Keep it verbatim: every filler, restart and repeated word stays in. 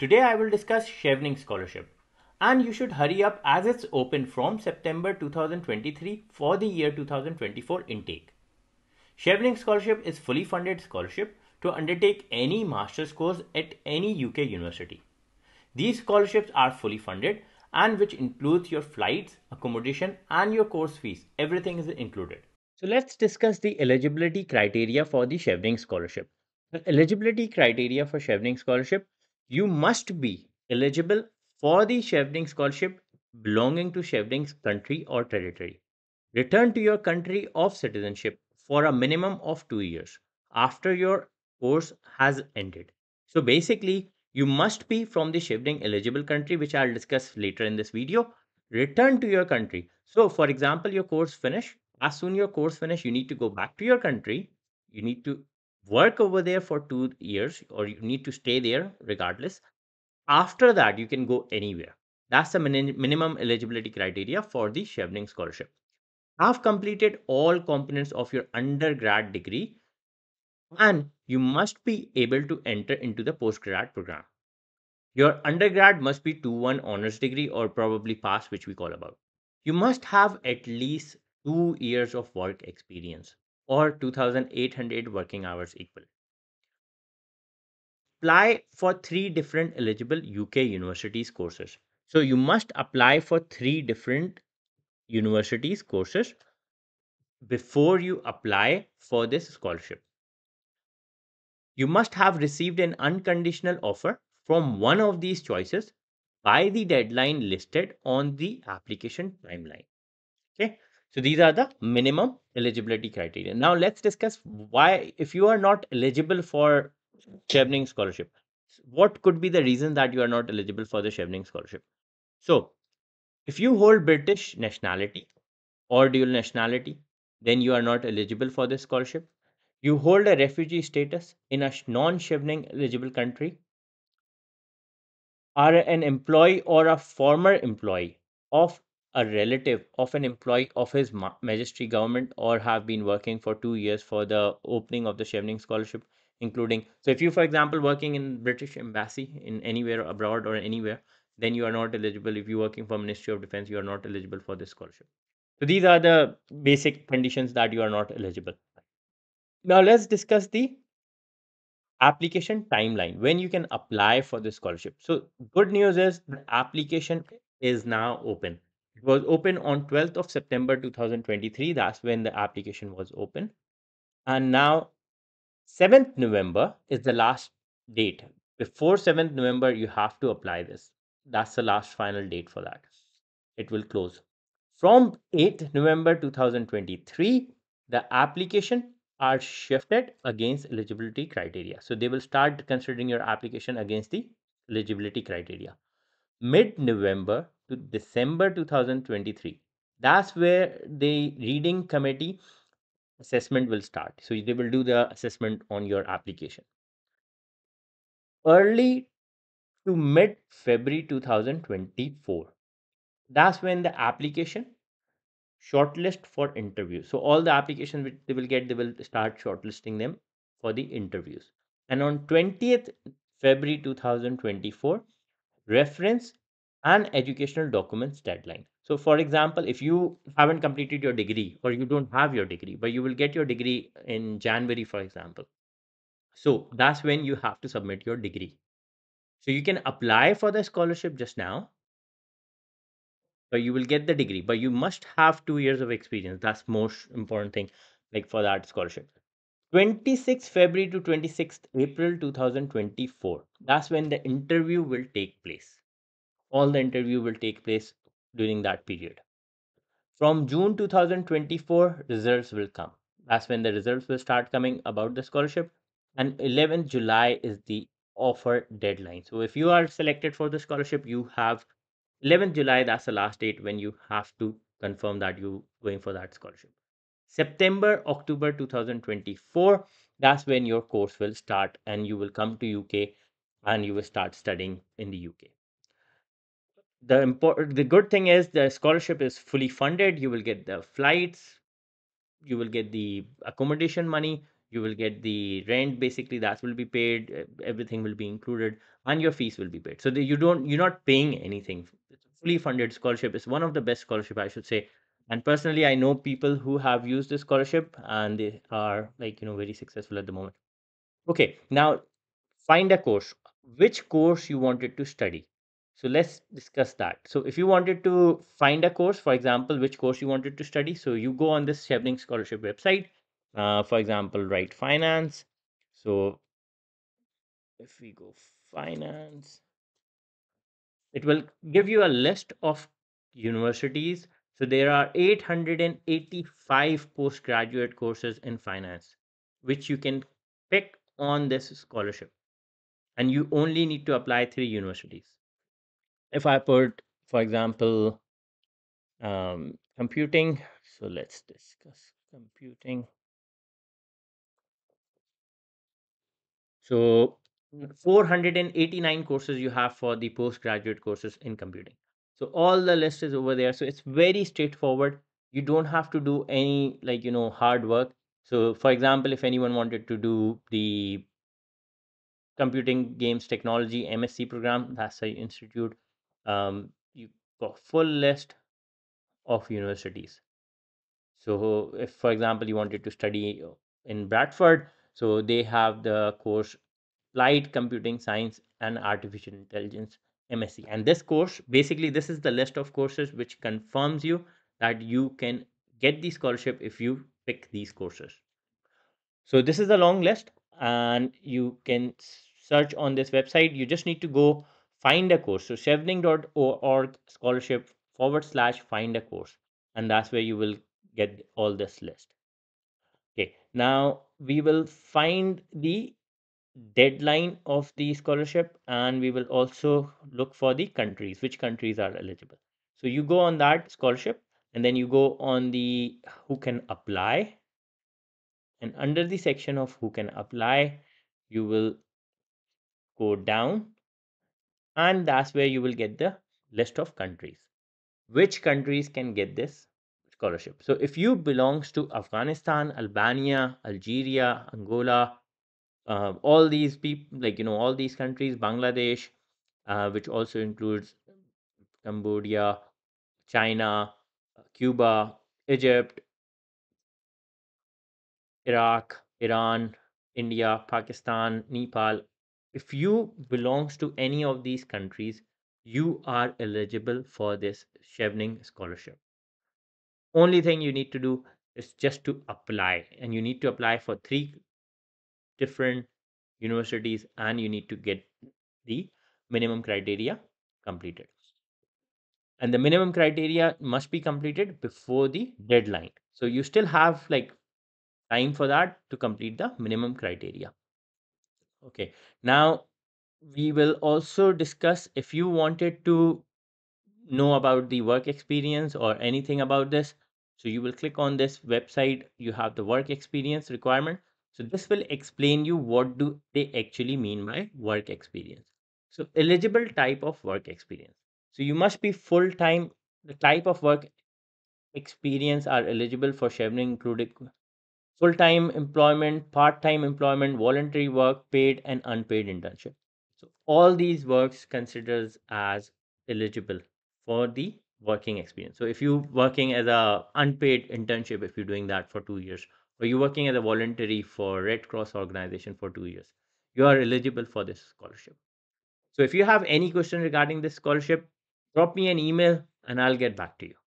Today I will discuss Chevening Scholarship, and you should hurry up as it's open from September two thousand twenty-three for the year two thousand twenty-four intake. Chevening Scholarship is fully funded scholarship to undertake any master's course at any U K university. These scholarships are fully funded, and which includes your flights, accommodation and your course fees. Everything is included. So let's discuss the eligibility criteria for the Chevening Scholarship. The eligibility criteria for Chevening Scholarship: you must be eligible for the Chevening Scholarship belonging to Chevening's country or territory. Return to your country of citizenship for a minimum of two years after your course has ended. So basically, you must be from the Chevening eligible country, which I'll discuss later in this video. Return to your country. So for example, your course finish. As soon your course finish, you need to go back to your country. You need to work over there for two years or you need to stay there regardless. After that, you can go anywhere. That's the min minimum eligibility criteria for the Chevening Scholarship. Have completed all components of your undergrad degree, and you must be able to enter into the postgrad program. Your undergrad must be two one honors degree or probably pass, which we call about. You must have at least two years of work experience or two thousand eight hundred working hours equal. Apply for three different eligible U K universities courses. So you must apply for three different universities courses before you apply for this scholarship. You must have received an unconditional offer from one of these choices by the deadline listed on the application timeline. Okay, so these are the minimum eligibility criteria. Now let's discuss why, if you are not eligible for Chevening Scholarship, what could be the reason that you are not eligible for the Chevening Scholarship? So if you hold British nationality or dual nationality, then you are not eligible for this scholarship. You hold a refugee status in a non-Chevening eligible country, are an employee or a former employee of a relative of an employee of His Majesty government, or have been working for two years for the opening of the Chevening Scholarship, including. So if you, for example, working in British embassy in anywhere abroad or anywhere, then you are not eligible. If you're working for Ministry of Defense, you are not eligible for this scholarship. So these are the basic conditions that you are not eligible. Now let's discuss the application timeline, when you can apply for the scholarship. So good news is the application is now open. It was open on twelfth of September two thousand twenty-three. That's when the application was open. And now seventh November is the last date. Before seventh November, you have to apply this. That's the last final date for that. It will close. From eighth November two thousand twenty-three, the application are shifted against eligibility criteria. So they will start considering your application against the eligibility criteria. Mid-November to December two thousand twenty-three, that's where the reading committee assessment will start. So they will do the assessment on your application. Early to mid-February two thousand twenty-four, that's when the application shortlist for interviews. So all the applications which they will get, they will start shortlisting them for the interviews. And on twentieth February two thousand twenty-four, reference and educational documents deadline. So for example, if you haven't completed your degree or you don't have your degree, but you will get your degree in January, for example. So that's when you have to submit your degree. So you can apply for the scholarship just now, but you will get the degree, but you must have two years of experience. That's most important thing, like for that scholarship. twenty-sixth February to twenty-sixth April two thousand twenty-four. That's when the interview will take place. All the interview will take place during that period. From June two thousand twenty-four, results will come. That's when the results will start coming about the scholarship. And eleventh July is the offer deadline. So if you are selected for the scholarship, you have eleventh July, that's the last date when you have to confirm that you're going for that scholarship. September, October two thousand twenty-four, that's when your course will start and you will come to U K and you will start studying in the U K. The important, the good thing is the scholarship is fully funded. You will get the flights, you will get the accommodation money, you will get the rent, basically that will be paid, everything will be included, and your fees will be paid. So the, you don't you're not paying anything. It's a fully funded scholarship. It's one of the best scholarship, I should say. And personally, I know people who have used this scholarship and they are like, you know, very successful at the moment. Okay, now find a course, which course you wanted to study. So let's discuss that. So if you wanted to find a course, for example, which course you wanted to study. So you go on this Chevening Scholarship website, uh, for example, write finance. So if we go finance, it will give you a list of universities. So there are eight hundred eighty-five postgraduate courses in finance, which you can pick on this scholarship. And you only need to apply three universities. If I put, for example, um, computing, so let's discuss computing. So four hundred eighty-nine courses you have for the postgraduate courses in computing. So all the list is over there. So it's very straightforward. You don't have to do any, like, you know, hard work. So for example, if anyone wanted to do the Computing Games Technology M S C program, that's the institute. Um, you got full list of universities. So if, for example, you wanted to study in Bradford, so they have the course Applied Computing Science and Artificial Intelligence M S C. And this course, basically, this is the list of courses which confirms you that you can get the scholarship if you pick these courses. So this is a long list, and you can search on this website. You just need to go find a course. So chevening dot org scholarship forward slash find a course. And that's where you will get all this list. Okay, now we will find the deadline of the scholarship, and we will also look for the countries, which countries are eligible. So you go on that scholarship, and then you go on the who can apply. And under the section of who can apply, you will go down, and that's where you will get the list of countries, which countries can get this scholarship. So if you belongs to Afghanistan, Albania, Algeria, Angola, uh, all these people, like, you know, all these countries, Bangladesh, uh, which also includes Cambodia, China, Cuba, Egypt, Iraq, Iran, India, Pakistan, Nepal. If you belongs to any of these countries, you are eligible for this Chevening Scholarship. Only thing you need to do is just to apply, and you need to apply for three different universities, and you need to get the minimum criteria completed. And the minimum criteria must be completed before the deadline. So you still have like time for that to complete the minimum criteria. Okay, now we will also discuss if you wanted to know about the work experience or anything about this. So you will click on this website. You have the work experience requirement. So this will explain you what do they actually mean by work experience. So eligible type of work experience. So you must be full-time. The type of work experience are eligible for Chevening included full-time employment, part-time employment, voluntary work, paid and unpaid internship. So all these works considers as eligible for the working experience. So if you're working as a unpaid internship, if you're doing that for two years, or you're working as a voluntary for Red Cross organization for two years, you are eligible for this scholarship. So if you have any question regarding this scholarship, drop me an email and I'll get back to you.